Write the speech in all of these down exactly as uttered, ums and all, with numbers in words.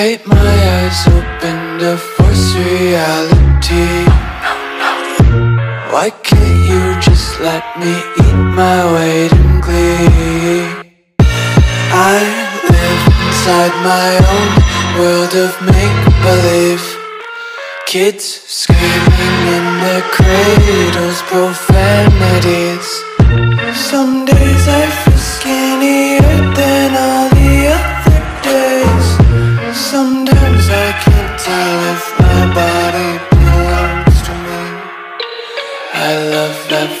Tape my eyes open to force reality. Why can't you just let me eat my weight in glee? I live inside my own world of make-believe. Kids screaming in their cradles, profanities. Some days I feel skinnier than all the others. Sometimes I can't tell if my body belongs to me. I love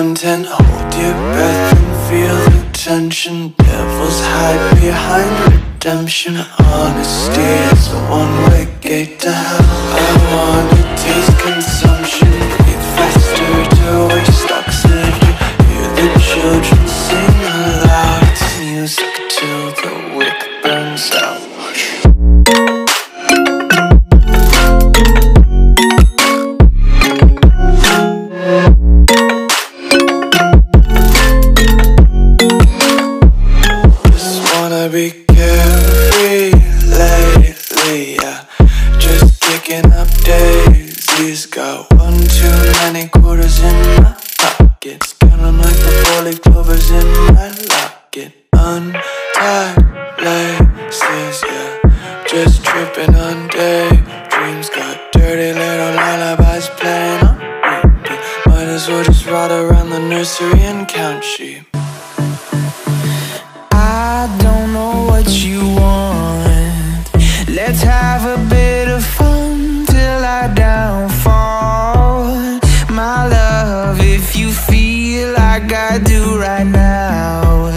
Content, hold your breath and feel the tension. Devils hide behind redemption. Honesty is a one-way gate to hell. I wanna taste consumption. Breathe faster to waste oxygen. Hear the children sing aloud. It's music till the wick burns out. Got one too many quarters in my pockets. Count 'em like the four-leaf clovers in my locket. Untied laces, yeah. Just tripping on daydreams. Got dirty little lullabies playing on repeat. Might as well just ride around the nursery and count sheep. I don't know what you want. Let's have a bit of fun till I downfall. I do right now.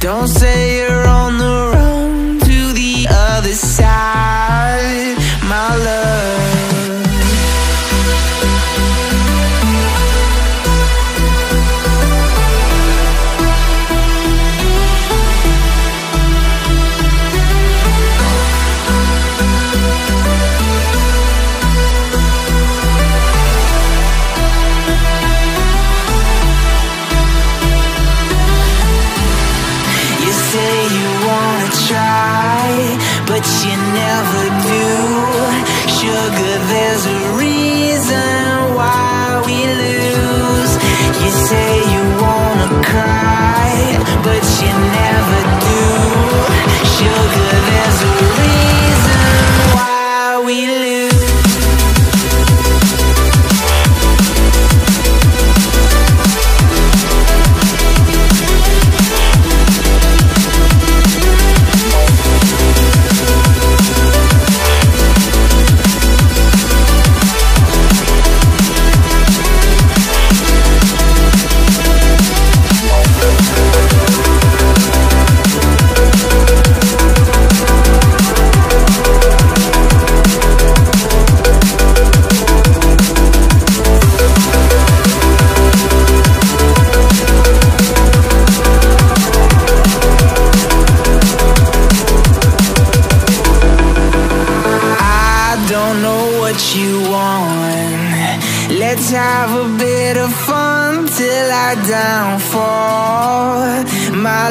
Don't say you're on the run to the other side, my love. But you never do. Sugar, there's a reason why we lose. You say you wanna cry, but you never do. Sugar, there's a reason why we lose.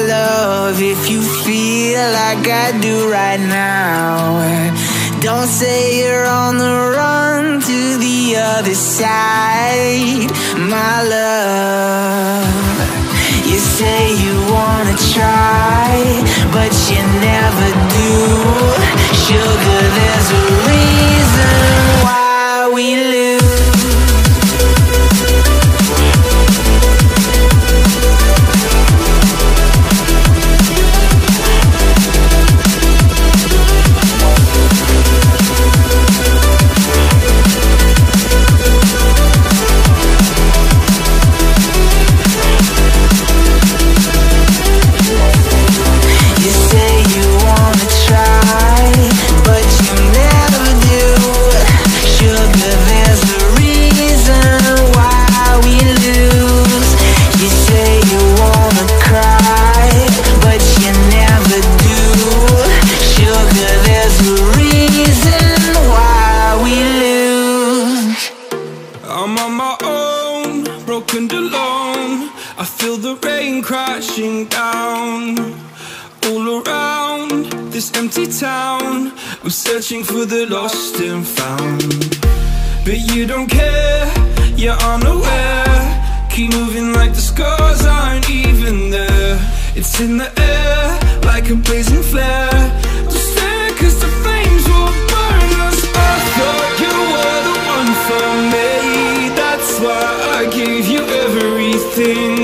love, if you feel like I do right now. Don't say you're on the run to the other side, my love. You say you wanna try, but you never do. Sugar, there's a reason why we lose. Town. I'm searching for the lost and found, but you don't care, you're unaware. Keep moving like the scars aren't even there. It's in the air, like a blazing flare. Just stare, cause the flames will burn us. I thought you were the one for me, that's why I gave you everything.